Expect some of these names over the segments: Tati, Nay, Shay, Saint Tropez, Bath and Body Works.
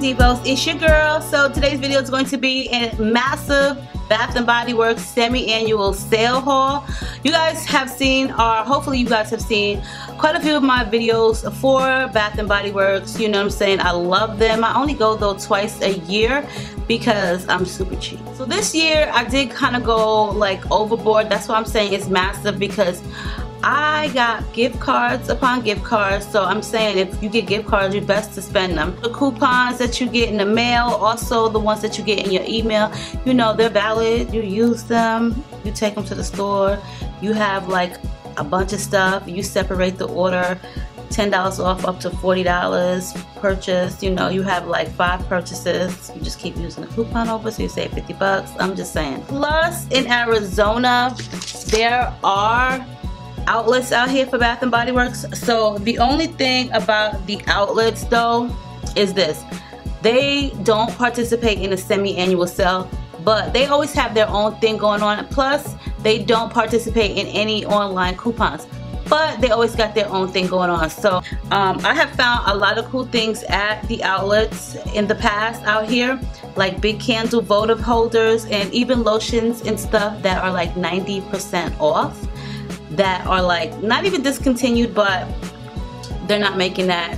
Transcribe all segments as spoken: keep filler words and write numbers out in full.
Devos, it's your girl. So today's video is going to be a massive Bath and Body Works semi-annual sale haul. You guys have seen, or hopefully you guys have seen, quite a few of my videos for Bath and Body Works. You know what I'm saying? I love them. I only go though twice a year because I'm super cheap. So this year I did kind of go like overboard. That's why I'm saying it's massive, because I got gift cards upon gift cards. So I'm saying if you get gift cards, you best to spend them. The coupons that you get in the mail, also the ones that you get in your email, you know, they're valid. You use them, you take them to the store, you have like a bunch of stuff, you separate the order, ten dollars off up to forty dollars purchase. You know, you have like five purchases. You just keep using the coupon over, so you save fifty bucks. I'm just saying. Plus, in Arizona, there are outlets out here for Bath and Body Works. So the only thing about the outlets though is this: they don't participate in a semi-annual sale, but they always have their own thing going on. Plus, they don't participate in any online coupons, but they always got their own thing going on. So um, I have found a lot of cool things at the outlets in the past out here, like big candle votive holders and even lotions and stuff that are like ninety percent off, that are like not even discontinued, but they're not making that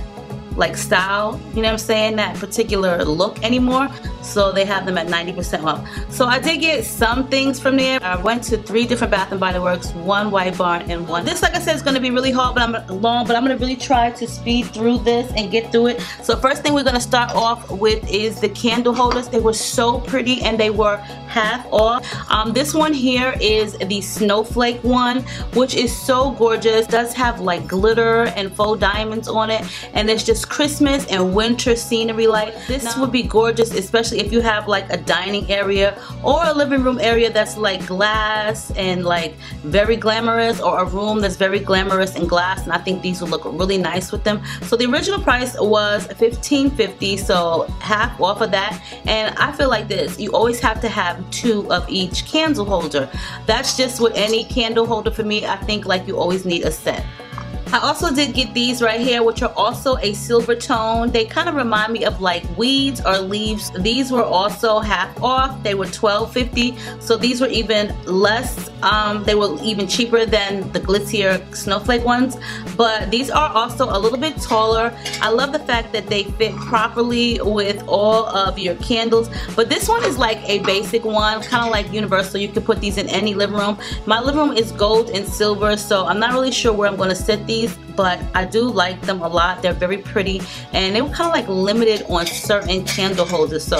like style, you know what I'm saying, that particular look anymore. So they have them at ninety percent off. So I did get some things from there. I went to three different Bath and Body Works, one White Barn and one. This, like I said, is gonna be really hard, but I'm long, but I'm gonna really try to speed through this and get through it. So first thing we're gonna start off with is the candle holders. They were so pretty and they were half off. Um, this one here is the snowflake one, which is so gorgeous. It does have like glitter and faux diamonds on it, and it's just Christmas and winter scenery light. This would be gorgeous, especially if you have like a dining area or a living room area that's like glass and like very glamorous, or a room that's very glamorous and glass. And I think these will look really nice with them. So the original price was fifteen fifty, so half off of that. And I feel like this, you always have to have two of each candle holder. That's just with any candle holder for me. I think like you always need a set. I also did get these right here, which are also a silver tone. They kind of remind me of like weeds or leaves. These were also half off. They were twelve fifty, so these were even less. Um, they were even cheaper than the glitzier snowflake ones, but these are also a little bit taller. I love the fact that they fit properly with all of your candles, but this one is like a basic one, kind of like universal. You can put these in any living room. My living room is gold and silver, so I'm not really sure where I'm going to set these, but I do like them a lot. They're very pretty, and they were kind of like limited on certain candle holders, so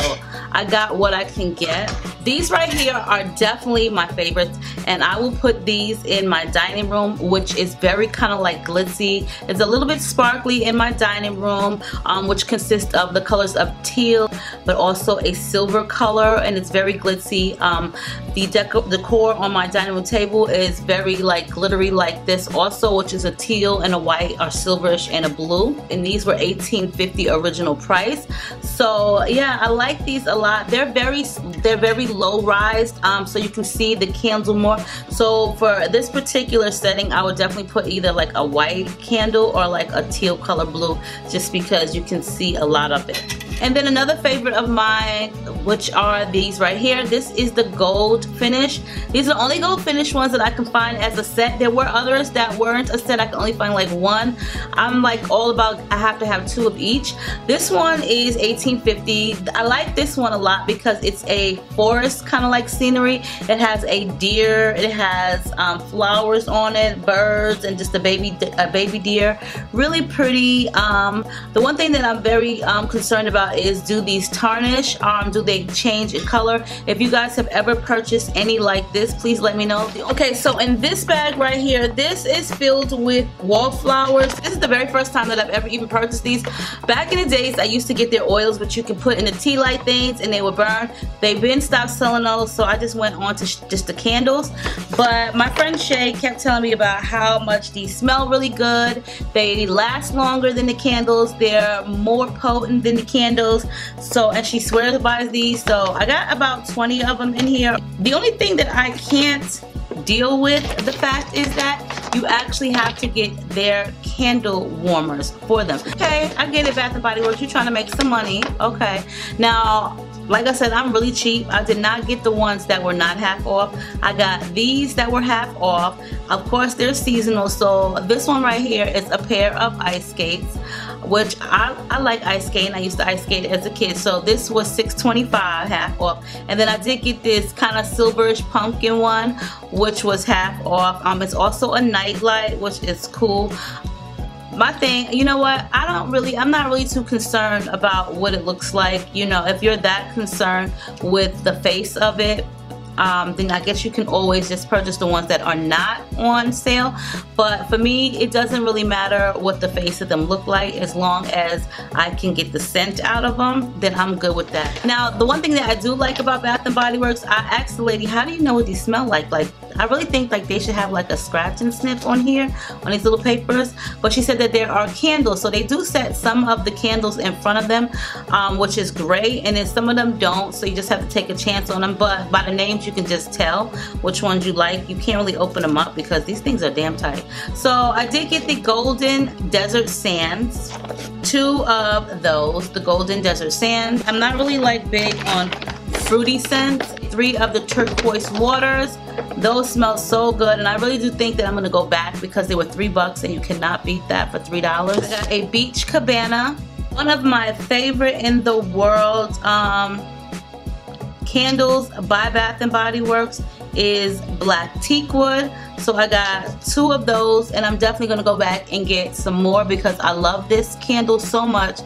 I got what I can get. These right here are definitely my favorites, and I will put these in my dining room, which is very kind of like glitzy. It's a little bit sparkly in my dining room, um, which consists of the colors of teal, but also a silver color, and it's very glitzy. Um, the deco decor on my dining room table is very like glittery like this also, which is a teal and a white or silverish and a blue, and these were eighteen fifty original price. So yeah, I like these a lot. They're very they're very low rise, um, so you can see the candle more. So for this particular setting, I would definitely put either like a white candle or like a teal color blue, just because you can see a lot of it. And then another favorite of mine, which are these right here. This is the gold finish. These are the only gold finish ones that I can find as a set. There were others that weren't a set. I can only find like one. I'm like all about, I have to have two of each. This one is eighteen fifty. I like this one a lot because it's a forest kind of like scenery. It has a deer. It has um, flowers on it, birds, and just a baby a baby deer. Really pretty. Um, the one thing that I'm very um, concerned about is, do these tarnish? Um, do they change in color? If you guys have ever purchased any like this, please let me know. Okay, so in this bag right here, this is filled with wallflowers. This is the very first time that I've ever even purchased these. Back in the days, I used to get their oils, but you can put in the tea light things and they would burn. They've been stopped selling those, so I just went on to just the candles. But my friend Shay kept telling me about how much these smell really good. They last longer than the candles. They're more potent than the candles. So, and she swears by these, so I got about twenty of them in here. The only thing that I can't deal with, the fact is that you actually have to get their candle warmers for them. Okay, I get it, Bath and Body Works, you're trying to make some money. Okay, now, like I said, I'm really cheap. I did not get the ones that were not half off. I got these that were half off. Of course, they're seasonal, so this one right here is a pair of ice skates, which I, I like ice skating. I used to ice skate as a kid, so this was six twenty-five half off. And then I did get this kind of silverish pumpkin one, which was half off. Um, it's also a night light, which is cool. My thing, you know what, I don't really, I'm not really too concerned about what it looks like. You know, if you're that concerned with the face of it, um, then I guess you can always just purchase the ones that are not on sale. But for me, it doesn't really matter what the face of them look like. As long as I can get the scent out of them, then I'm good with that. Now, the one thing that I do like about Bath and Body Works, I asked the lady, how do you know what these smell like? Like, I really think like they should have like a scratch and sniff on here, on these little papers. But she said that there are candles, so they do set some of the candles in front of them, um, which is great, and then some of them don't, so you just have to take a chance on them. But by the names, you can just tell which ones you like. You can't really open them up because these things are damn tight. So I did get the Golden Desert Sands, two of those, the Golden Desert Sands. I'm not really like big on fruity scents. Three of the turquoise waters, those smell so good, and I really do think that I'm gonna go back because they were three bucks, and you cannot beat that for three dollars. I got a beach cabana, one of my favorite in the world um, candles by Bath and Body Works is black teak wood. So I got two of those, and I'm definitely gonna go back and get some more because I love this candle so much.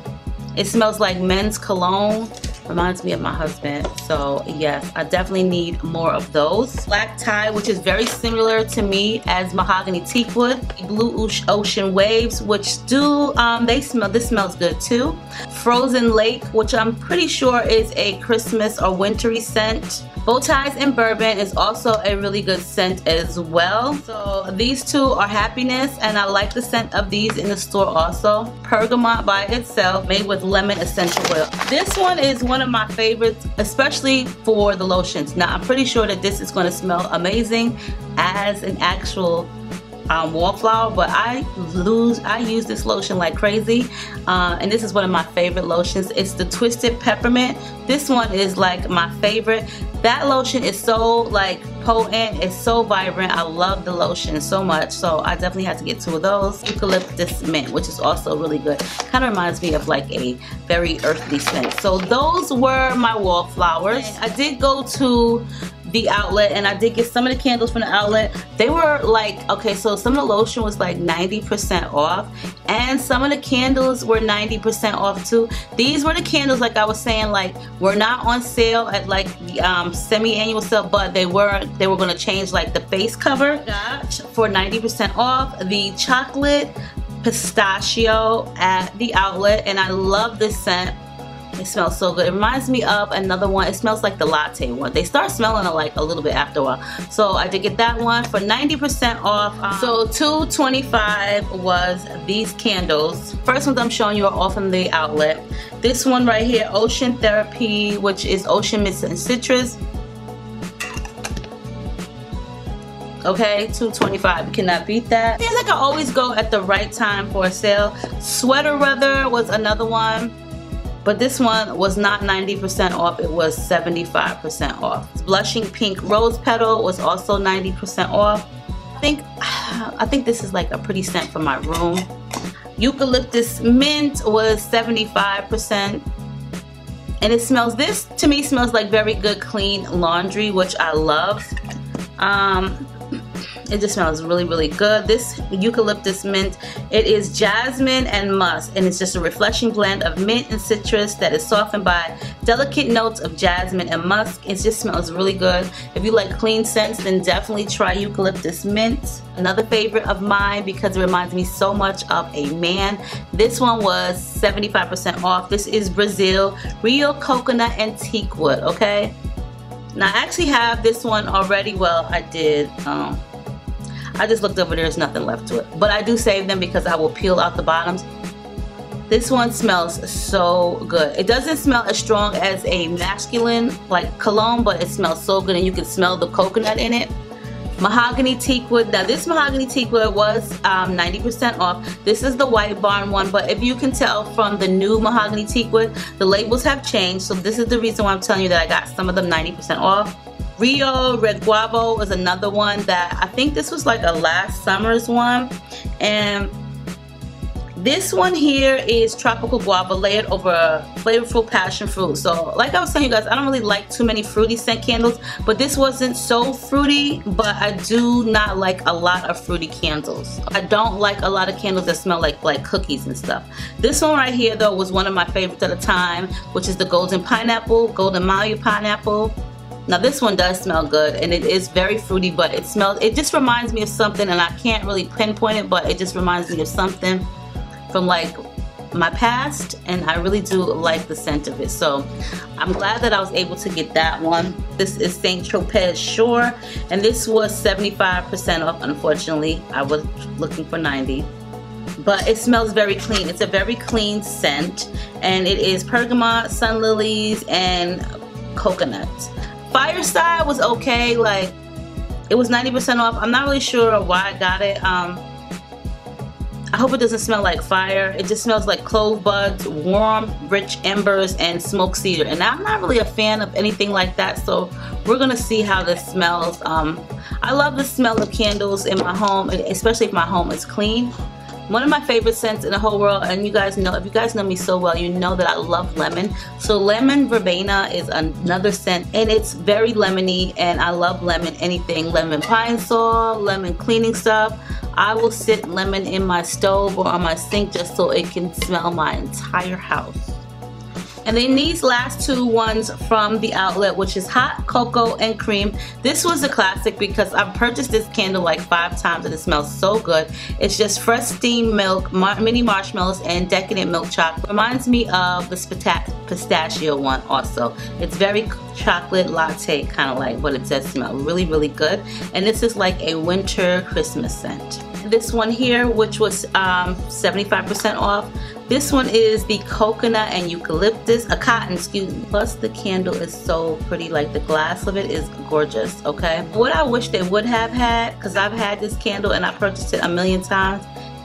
It smells like men's cologne. Reminds me of my husband. So yes, I definitely need more of those. Black tie, which is very similar to me as mahogany teak wood. Blue ocean waves, which do, um, they smell, this smells good too. Frozen lake, which I'm pretty sure is a Christmas or wintry scent. Bow ties and bourbon is also a really good scent as well. So these two are happiness, and I like the scent of these in the store also. Pergamon by itself, made with lemon essential oil. This one is one of my favorites, especially for the lotions. Now, I'm pretty sure that this is going to smell amazing as an actual um, wallflower, but I lose, I use this lotion like crazy, uh, and this is one of my favorite lotions. It's the Twisted Peppermint. This one is like my favorite. That lotion is so like potent, it's so vibrant. I love the lotion so much, so I definitely have to get two of those. Eucalyptus mint, which is also really good. Kind of reminds me of like a very earthly scent. So those were my wallflowers. I did go to the outlet, and I did get some of the candles from the outlet. They were like, okay, so some of the lotion was like ninety percent off, and some of the candles were ninety percent off too. These were the candles, like I was saying, like were not on sale at like the um, semi-annual sale, but they were they were gonna change like the face cover for ninety percent off. The chocolate pistachio at the outlet, and I love this scent. It smells so good. It reminds me of another one. It smells like the latte one. They start smelling it like a little bit after a while. So I did get that one for ninety percent off. Um, so two twenty-five was these candles. First ones I'm showing you are all from the outlet. This one right here, Ocean Therapy, which is ocean mist and citrus. Okay, two twenty-five, you cannot beat that. Seems like I always go at the right time for a sale. Sweater Weather was another one. But this one was not ninety percent off, it was seventy-five percent off. Blushing Pink Rose Petal was also ninety percent off. I think, I think this is like a pretty scent for my room. Eucalyptus Mint was seventy-five percent. And it smells, this to me smells like very good clean laundry, which I love. Um, It just smells really, really good. This eucalyptus mint, it is jasmine and musk, and it's just a refreshing blend of mint and citrus that is softened by delicate notes of jasmine and musk. It just smells really good. If you like clean scents, then definitely try eucalyptus mint. Another favorite of mine because it reminds me so much of a man. This one was seventy-five percent off. This is Brazil, real coconut and teak wood, okay? Now, I actually have this one already. Well, I did, um, I just looked over, there's nothing left to it. But I do save them because I will peel out the bottoms. This one smells so good. It doesn't smell as strong as a masculine, like cologne, but it smells so good, and you can smell the coconut in it. mahogany teak wood. Now this mahogany teak wood was um, ninety percent off. This is the White Barn one, but if you can tell from the new mahogany teak wood, the labels have changed, so this is the reason why I'm telling you that I got some of them ninety percent off. Rio Red Guavo was another one that I think this was like a last summer's one, and this one here is tropical guava layered over flavorful passion fruit. So like I was telling you guys, I don't really like too many fruity scent candles, but this wasn't so fruity, but I do not like a lot of fruity candles. I don't like a lot of candles that smell like, like cookies and stuff. This one right here though was one of my favorites at the time, which is the Golden Pineapple, Golden Maui Pineapple. Now this one does smell good, and it is very fruity, but it smells, it just reminds me of something, and I can't really pinpoint it, but it just reminds me of something from like my past, and I really do like the scent of it. So I'm glad that I was able to get that one. This is Saint Tropez Shore, and this was seventy-five percent off. Unfortunately, I was looking for ninety, but it smells very clean. It's a very clean scent, and it is bergamot, sun lilies, and coconut. Fireside was okay, like it was ninety percent off. I'm not really sure why I got it. um I hope it doesn't smell like fire. It just smells like clove buds, warm, rich embers, and smoked cedar. And I'm not really a fan of anything like that, so we're gonna see how this smells. Um, I love the smell of candles in my home, especially if my home is clean. One of my favorite scents in the whole world, and you guys know, if you guys know me so well, you know that I love lemon. So Lemon Verbena is another scent, and it's very lemony, and I love lemon anything. Lemon pine saw, lemon cleaning stuff. I will sit lemon in my stove or on my sink just so it can smell my entire house. And then these last two ones from the outlet, which is Hot Cocoa and Cream. This was a classic because I've purchased this candle like five times and it smells so good. It's just fresh steamed milk, mar mini marshmallows, and decadent milk chocolate. Reminds me of the pistachio one also. It's very chocolate latte, kind of like what it says, smell really, really good. And this is like a winter Christmas scent. This one here, which was um, seventy-five percent off. This one is the coconut and eucalyptus, a cotton, excuse me. Plus the candle is so pretty, like the glass of it is gorgeous, okay? What I wish they would have had, because I've had this candle and I purchased it a million times,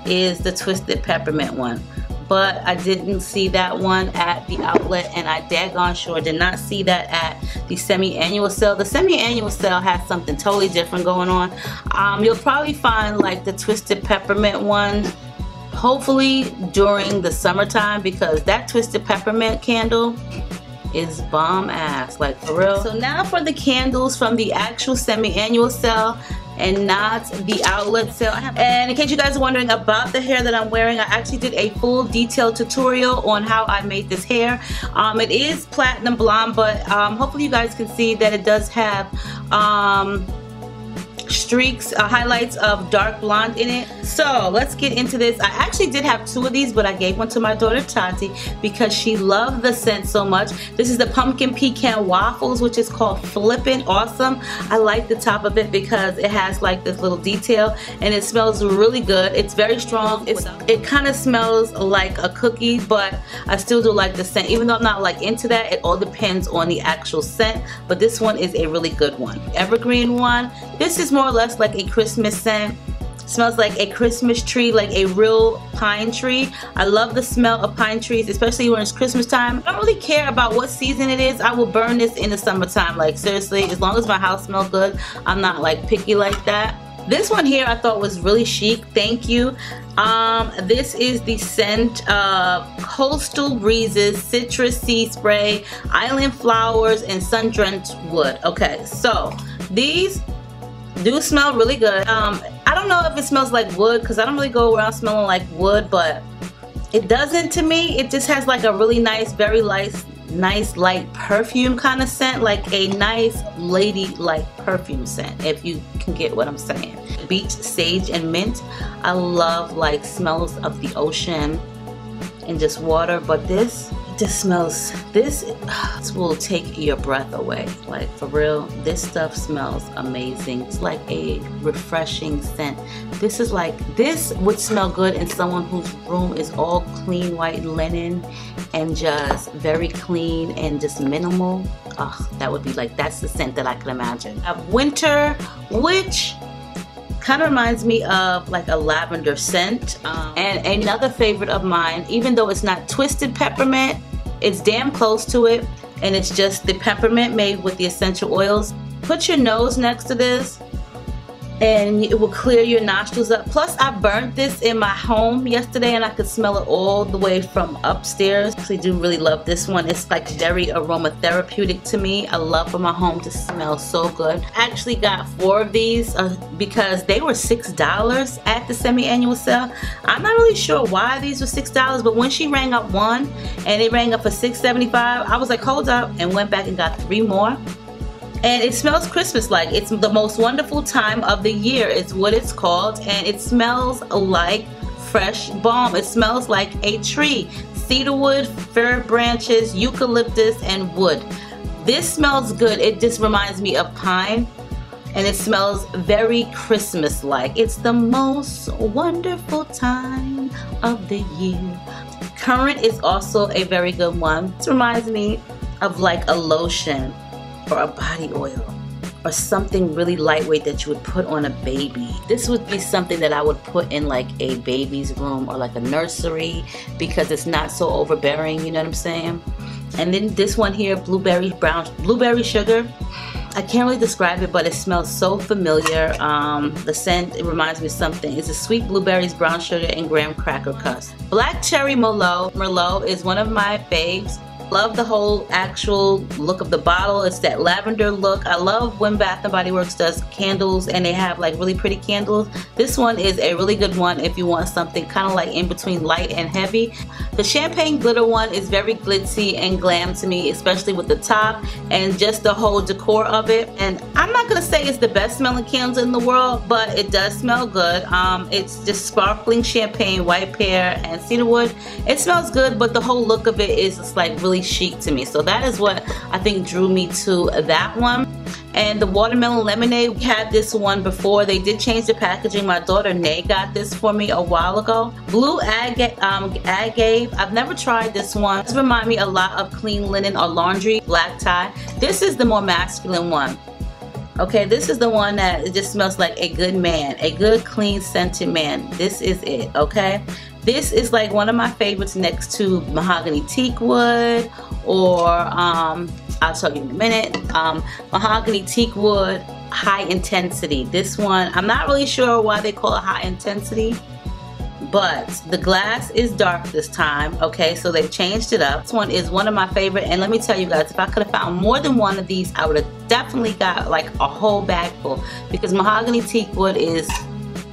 is the Twisted Peppermint one. But I didn't see that one at the outlet, and I daggone sure did not see that at the semi-annual sale. The semi-annual sale has something totally different going on. Um, you'll probably find like the Twisted Peppermint one hopefully during the summertime, because that Twisted Peppermint candle is bomb ass, like for real. So now for the candles from the actual semi-annual sale and not the outlet sale. And in case you guys are wondering about the hair that I'm wearing, I actually did a full detailed tutorial on how I made this hair. Um, it is platinum blonde, but um, hopefully you guys can see that it does have um, streaks, uh, highlights of dark blonde in it. So let's get into this. I actually did have two of these, but I gave one to my daughter Tati because she loved the scent so much. This is the Pumpkin Pecan Waffles, which is called Flippin' Awesome. I like the top of it because it has like this little detail, and it smells really good. It's very strong. It's, it kind of smells like a cookie, but I still do like the scent. Even though I'm not like into that, it all depends on the actual scent, but this one is a really good one. Evergreen one. This is more or less like a Christmas scent. Smells like a Christmas tree, like a real pine tree. I love the smell of pine trees, especially when it's Christmas time. I don't really care about what season it is. I will burn this in the summertime, like seriously, as long as my house smells good. I'm not like picky like that. This one here I thought was really chic, thank you. Um, this is the scent of Coastal Breezes Citrus Sea Spray, Island Flowers, and Sun-Drenched Wood. Okay, so these do smell really good. um I don't know if it smells like wood, because I don't really go around smelling like wood, but it doesn't to me. It just has like a really nice, very light, nice light perfume kind of scent, like a nice lady like perfume scent, if you can get what I'm saying. Beach sage and mint. I love like smells of the ocean and just water, but this just smells, this, this will take your breath away. Like, for real, this stuff smells amazing. It's like a refreshing scent. This is like, this would smell good in someone whose room is all clean white linen and just very clean and just minimal. Oh, that would be like, that's the scent that I could imagine. I have winter, which kind of reminds me of like a lavender scent. Um, and another favorite of mine, even though it's not twisted peppermint, it's damn close to it. And it's just the peppermint made with the essential oils. Put your nose next to this and it will clear your nostrils up. Plus I burnt this in my home yesterday and I could smell it all the way from upstairs. I do really love this one. It's like very aromatherapeutic to me. I love for my home to smell so good. I actually got four of these uh, because they were six dollars at the semi-annual sale. I'm not really sure why these were six dollars, but when she rang up one and it rang up for six seventy-five, I was like, hold up, and went back and got three more. And it smells Christmas-like. It's the most wonderful time of the year. It's what it's called, and it smells like fresh balm. It smells like a tree. Cedarwood, fir branches, eucalyptus, and wood. This smells good. It just reminds me of pine, and it smells very Christmas-like. It's the most wonderful time of the year. Currant is also a very good one. This reminds me of like a lotion, or a body oil, or something really lightweight that you would put on a baby. This would be something that I would put in like a baby's room or like a nursery, because it's not so overbearing, you know what I'm saying? And then this one here, blueberry brown, blueberry sugar. I can't really describe it, but it smells so familiar. Um, the scent, it reminds me of something. It's a sweet blueberries, brown sugar, and graham cracker cusp. Black cherry Merlot. Merlot is one of my faves. Love the whole actual look of the bottle. It's that lavender look. I love when Bath and Body Works does candles and they have like really pretty candles. This one is a really good one if you want something kind of like in between light and heavy. The champagne glitter one is very glitzy and glam to me, especially with the top and just the whole decor of it. And I'm not gonna say it's the best smelling candle in the world, but it does smell good. Um, it's just sparkling champagne, white pear, and cedarwood. It smells good, but the whole look of it is just like really chic to me. So that is what I think drew me to that one. And the watermelon lemonade, we had this one before. They did change the packaging. My daughter Nay got this for me a while ago. Blue agave, um, agave. I've never tried this one. This reminds me a lot of clean linen or laundry, black tie. This is the more masculine one. Okay, this is the one that it just smells like a good man, a good clean scented man. This is it, okay? This is like one of my favorites next to mahogany teak wood, or um, I'll tell you in a minute, um, mahogany teak wood, high intensity. This one, I'm not really sure why they call it high intensity, but the glass is dark this time, okay? So they've changed it up. This one is one of my favorite, and let me tell you guys, if I could have found more than one of these, I would have definitely got like a whole bag full, because mahogany teak wood is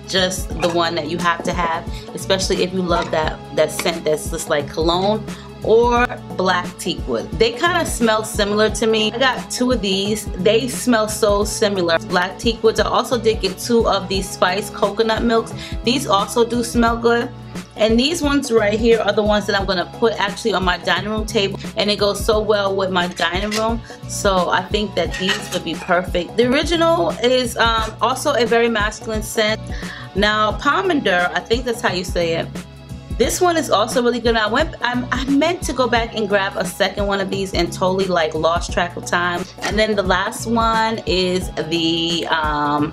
just the one that you have to have, especially if you love that that scent that's just like cologne or black teak wood. They kind of smell similar to me. I got two of these. They smell so similar. Black teak woods. I also did get two of these spiced coconut milks. These also do smell good. And these ones right here are the ones that I'm gonna put actually on my dining room table, and it goes so well with my dining room. So I think that these would be perfect. The original is um, also a very masculine scent. Now Pomander, I think that's how you say it. This one is also really good. I went, I, I meant to go back and grab a second one of these and totally like lost track of time. And then the last one is the um,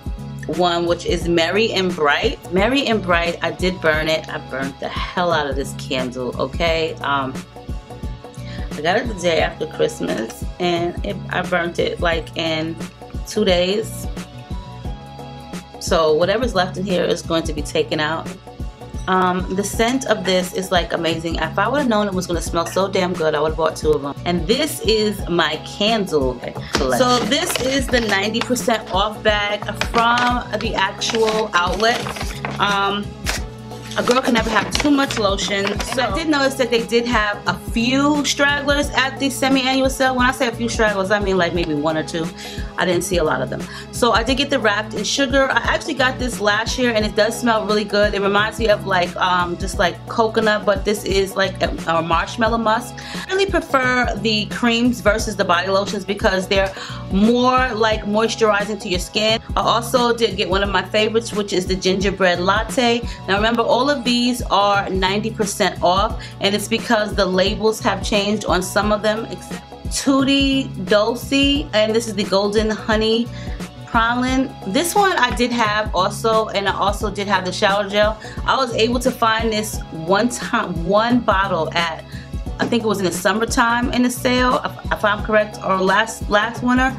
one which is Merry and Bright. Merry and Bright, I did burn it. I burnt the hell out of this candle, okay? Um, I got it the day after Christmas, and it, I burnt it like in two days. So whatever's left in here is going to be taken out. Um, the scent of this is like amazing. If I would have known it was going to smell so damn good, I would have bought two of them. And this is my candle collection. So this is the ninety percent off bag from the actual outlet. Um, a girl can never have too much lotion. So I did notice that they did have a few stragglers at the semi-annual sale. When I say a few stragglers, I mean like maybe one or two. I didn't see a lot of them. So I did get the wrapped in sugar. I actually got this last year and it does smell really good. It reminds me of like um, just like coconut, but this is like a, a marshmallow musk. I really prefer the creams versus the body lotions because they're more like moisturizing to your skin. I also did get one of my favorites, which is the gingerbread latte. Now remember, all of these are ninety percent off, and it's because the labels have changed on some of them. Tutti Dolce, and this is the golden honey praline. This one I did have also, and I also did have the shower gel. I was able to find this one time, one bottle at, I think it was in the summertime in the sale, if I'm correct, or last last winter.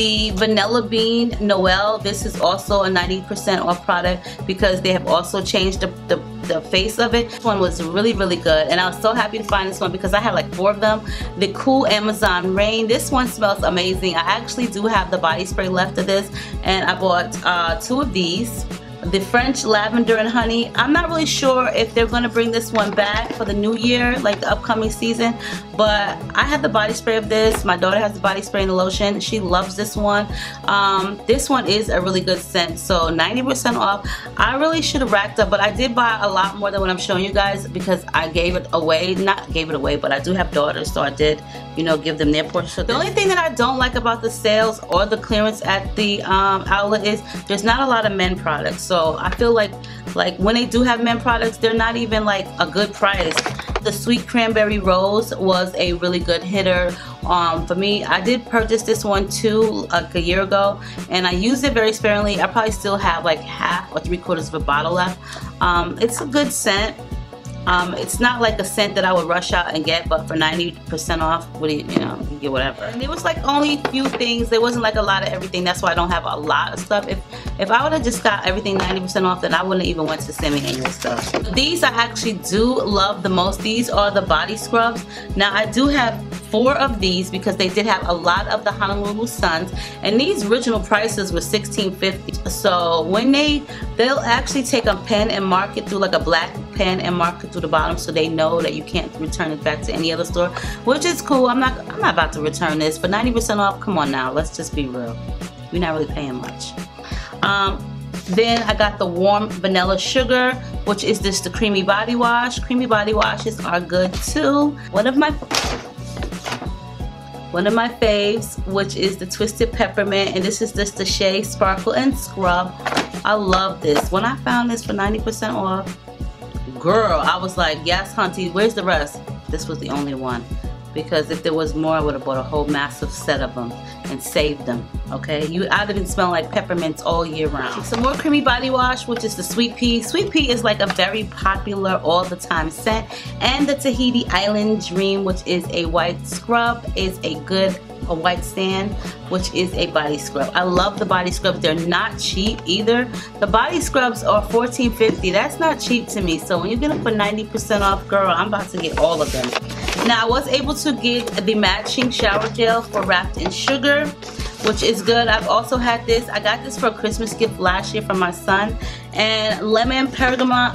The Vanilla Bean Noel, this is also a ninety percent off product because they have also changed the, the, the face of it. This one was really, really good, and I was so happy to find this one because I had like four of them. The Cool Amazon Rain, this one smells amazing. I actually do have the body spray left of this, and I bought uh, two of these. The French Lavender and Honey, I'm not really sure if they're going to bring this one back for the new year, like the upcoming season, but I have the body spray of this. My daughter has the body spray and the lotion. She loves this one. Um, this one is a really good scent, so ninety percent off. I really should have racked up, but I did buy a lot more than what I'm showing you guys because I gave it away. Not gave it away, but I do have daughters, so I did, you know, give them their portion. The only thing that I don't like about the sales or the clearance at the um, outlet is there's not a lot of men products. So So I feel like like when they do have men products, they're not even like a good price. The Sweet Cranberry Rose was a really good hitter um, for me. I did purchase this one too like a year ago, and I used it very sparingly. I probably still have like half or three quarters of a bottle left. Um, it's a good scent. Um, it's not like a scent that I would rush out and get, but for ninety percent off, what do you, you know, you get whatever. And there was like only a few things. There wasn't like a lot of everything. That's why I don't have a lot of stuff. If if I would have just got everything ninety percent off, then I wouldn't even went to semi-annual stuff. These I actually do love the most. These are the body scrubs. Now I do have four of these because they did have a lot of the Honolulu Suns, and these original prices were sixteen fifty. So when they, they'll actually take a pen and mark it through like a black pen and mark it through the bottom, so they know that you can't return it back to any other store, which is cool. I'm not, I'm not about to return this, but ninety percent off. Come on now, let's just be real. We're not really paying much. Um, Then I got the warm vanilla sugar, which is just the creamy body wash. Creamy body washes are good too. One of my One of my faves, which is the Twisted Peppermint, and this is just the Shea Sparkle and Scrub. I love this. When I found this for ninety percent off, girl, I was like, yes, hunty, where's the rest? This was the only one, because if there was more, I would have bought a whole massive set of them and saved them, okay? You, I've been smelling like peppermints all year round. Some more creamy body wash, which is the Sweet Pea. Sweet Pea is like a very popular all the time scent. And the Tahiti Island Dream, which is a white scrub, is a good a white sand, which is a body scrub. I love the body scrubs. They're not cheap either. The body scrubs are fourteen fifty. That's not cheap to me. So when you get them for ninety percent off, girl, I'm about to get all of them. Now I was able to get the matching shower gel for Wrapped in Sugar, which is good. I've also had this. I got this for a Christmas gift last year from my son. And lemon pergamon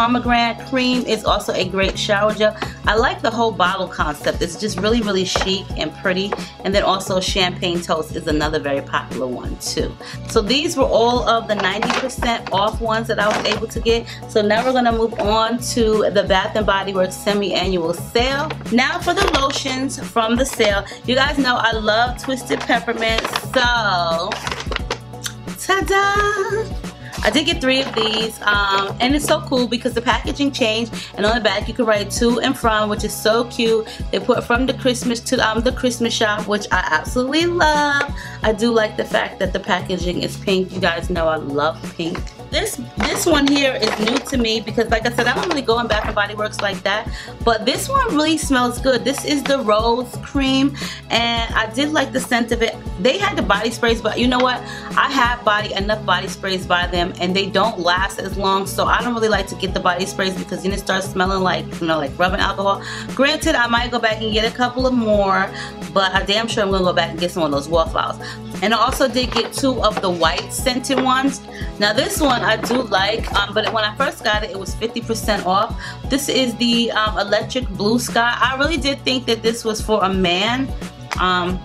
pomegranate cream is also a great shower gel. I like the whole bottle concept. It's just really, really chic and pretty. And then also Champagne Toast is another very popular one too. So these were all of the ninety percent off ones that I was able to get. So now we're gonna move on to the Bath and Body Works semi-annual sale. Now for the lotions from the sale. You guys know I love Twisted Peppermint, so ta-da! I did get three of these, um, and it's so cool because the packaging changed, and on the back you can write to and from, which is so cute. They put from the Christmas to um, the Christmas shop, which I absolutely love. I do like the fact that the packaging is pink. You guys know I love pink. This this one here is new to me because, like I said, I don't really go in Bath and Body Works like that, but this one really smells good. This is the Rose Cream, and I did like the scent of it. They had the body sprays, but you know what? I have body enough body sprays by them, and they don't last as long, so I don't really like to get the body sprays because then it starts smelling like, you know, like rubbing alcohol. Granted, I might go back and get a couple of more, but I damn sure I'm gonna go back and get some of those wallflowers. And I also did get two of the white scented ones. Now this one I do like, um, but when I first got it, it was fifty percent off. This is the um, Electric Blue Sky. I really did think that this was for a man. Um,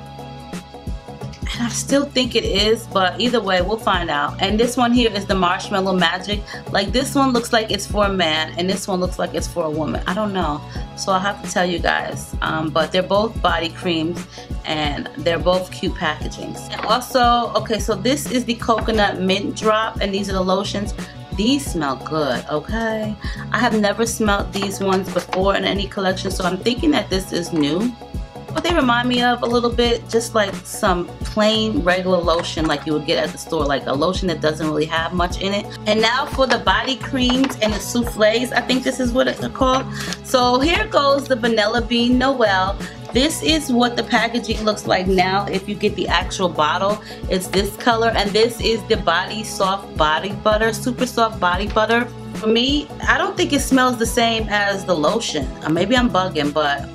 And I still think it is, but either way, we'll find out. And this one here is the Marshmallow Magic. Like, this one looks like it's for a man, and this one looks like it's for a woman. I don't know, so I'll have to tell you guys. Um, but they're both body creams, and they're both cute packagings. And also, okay, so this is the Coconut Mint Drop, and these are the lotions. These smell good, okay? I have never smelled these ones before in any collection, so I'm thinking that this is new. What they remind me of a little bit, just like some plain regular lotion like you would get at the store, like a lotion that doesn't really have much in it. And now for the body creams and the souffles, I think this is what it's called. So here goes the Vanilla Bean Noel. This is what the packaging looks like now. If you get the actual bottle, it's this color, and this is the Body Soft Body Butter, super soft body butter. For me, I don't think it smells the same as the lotion. Maybe I'm bugging, but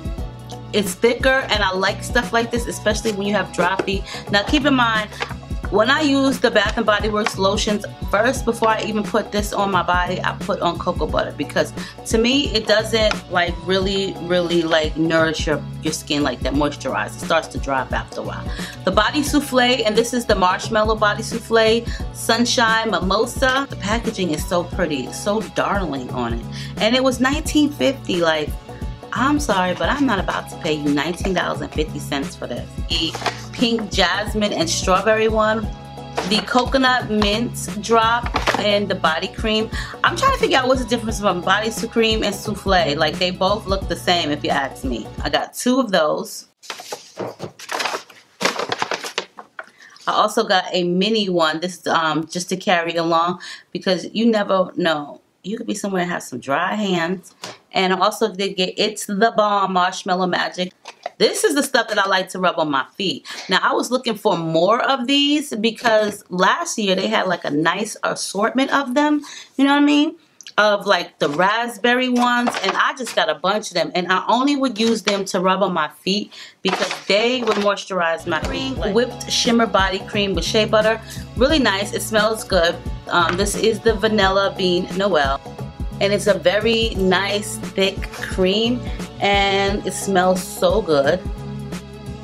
it's thicker, and I like stuff like this, especially when you have dry feet. Now keep in mind, when I use the Bath and Body Works lotions first, before I even put this on my body, I put on cocoa butter, because to me it doesn't like really really like nourish your, your skin like that, moisturize. It starts to dry up after a while. The body souffle, and this is the Marshmallow Body Souffle Sunshine Mimosa. The packaging is so pretty, so darling on it, and it was nineteen fifty. Like, I'm sorry, but I'm not about to pay you nineteen dollars and fifty cents for this. The Pink Jasmine and Strawberry one, the Coconut Mint Drop, and the Body Cream. I'm trying to figure out what's the difference between Body Cream and Souffle. Like, they both look the same if you ask me. I got two of those. I also got a mini one, this um, just to carry along, because you never know. You could be somewhere and have some dry hands. And I also did get It's the Bomb Marshmallow Magic. This is the stuff that I like to rub on my feet. Now, I was looking for more of these because last year they had like a nice assortment of them. You know what I mean? Of like the raspberry ones. And I just got a bunch of them. And I only would use them to rub on my feet because they would moisturize my feet. Like, Whipped Shimmer Body Cream with shea butter. Really nice. It smells good. Um, this is the Vanilla Bean Noel. And it's a very nice thick cream, and it smells so good.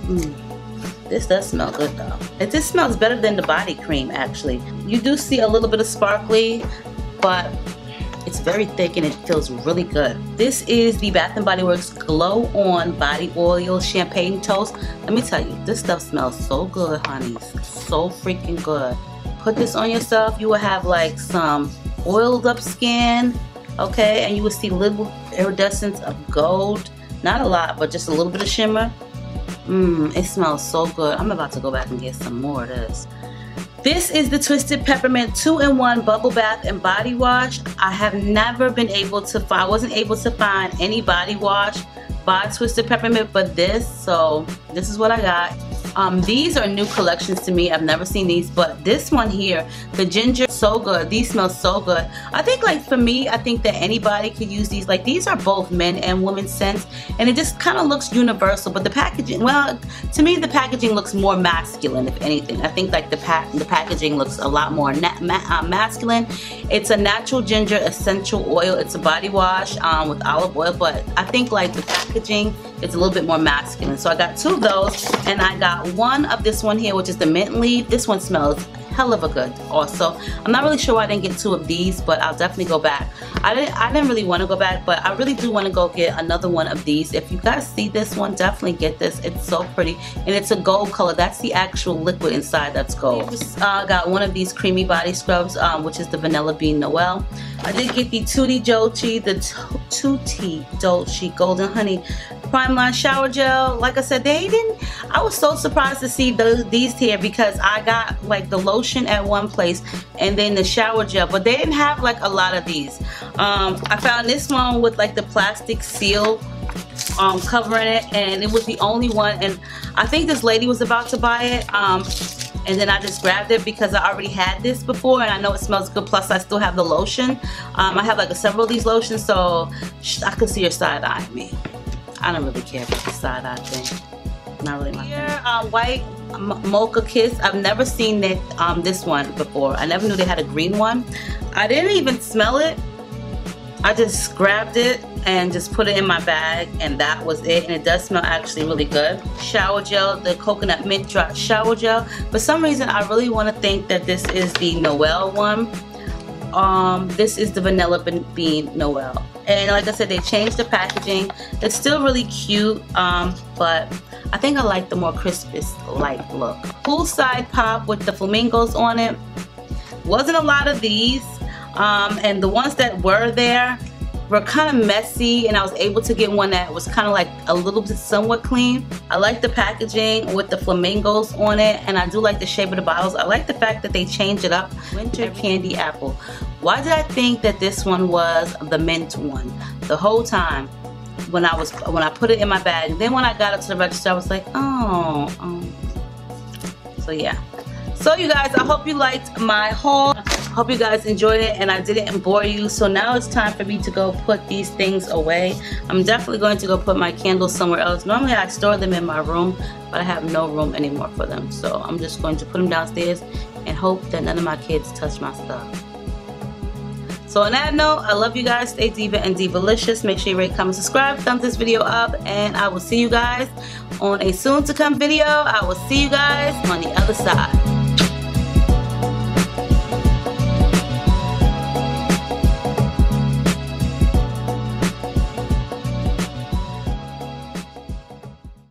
Mm. This does smell good though. It just smells better than the body cream actually. You do see a little bit of sparkly, but it's very thick and it feels really good. This is the Bath and Body Works Glow On Body Oil Champagne Toast. Let me tell you, this stuff smells so good, honey. So freaking good. Put this on yourself, you will have like some oiled up skin. Okay, and you will see little iridescence of gold. Not a lot, but just a little bit of shimmer. Mmm, it smells so good. I'm about to go back and get some more of this. This is the Twisted Peppermint two in one Bubble Bath and Body Wash. I have never been able to find, I wasn't able to find any body wash by Twisted Peppermint but this, so this is what I got. Um, these are new collections to me. I've never seen these, but this one here, the ginger, so good. These smell so good. I think like for me, I think that anybody could use these. Like, these are both men and women scents, and it just kind of looks universal. But the packaging, well, to me the packaging looks more masculine if anything. I think like the pack, the packaging looks a lot more na ma uh, masculine. It's a natural ginger essential oil. It's a body wash um, with olive oil, but I think like the packaging is a little bit more masculine. So I got two of those, and I got one of this one here, which is the mint leaf. This one smells hell of a good also. I'm not really sure why I didn't get two of these, but I'll definitely go back. I didn't I didn't really want to go back, but I really do want to go get another one of these. If you guys see this one, definitely get this. It's so pretty, and it's a gold color. That's the actual liquid inside that's gold. I uh, got one of these creamy body scrubs, um, which is the Vanilla Bean Noel. I did get the Tutti Dolce, the Tutti Dolce Golden Honey Prime Line Shower Gel. Like I said, they didn't, I was so surprised to see those, these here, because I got like the lotion at one place and then the shower gel, but they didn't have like a lot of these. Um, I found this one with like the plastic seal um, covering it, and it was the only one, and I think this lady was about to buy it. Um, and then I just grabbed it because I already had this before and I know it smells good, plus I still have the lotion. um, I have like a, several of these lotions, so I could see your side eye me. I don't really care about the side eye thing, not really my thing. Here, uh, white Mocha Kiss. I've never seen that, um, this one before. I never knew they had a green one. I didn't even smell it. I just grabbed it and just put it in my bag, and that was it. And it does smell actually really good. Shower gel, the coconut mint drop shower gel. For some reason, I really want to think that this is the Noel one. Um, this is the vanilla bean Noel. And like I said, they changed the packaging. It's still really cute, um, but I think I like the more crispest-like look. Poolside Pop with the flamingos on it. Wasn't a lot of these, um, and the ones that were there were kind of messy, and I was able to get one that was kind of like a little bit somewhat clean. I like the packaging with the flamingos on it, and I do like the shape of the bottles. I like the fact that they change it up. Winter Candy Apple. Why did I think that this one was the mint one the whole time? When I was when I put it in my bag, then when I got up to the register, I was like, oh, um. So yeah. So you guys, I hope you liked my haul. Hope you guys enjoyed it and I didn't bore you. So now it's time for me to go put these things away. I'm definitely going to go put my candles somewhere else. Normally I store them in my room, but I have no room anymore for them. So I'm just going to put them downstairs and hope that none of my kids touch my stuff. So on that note, I love you guys. Stay diva and divalicious. Make sure you rate, comment, subscribe, thumb this video up, and I will see you guys on a soon to come video. I will see you guys on the other side.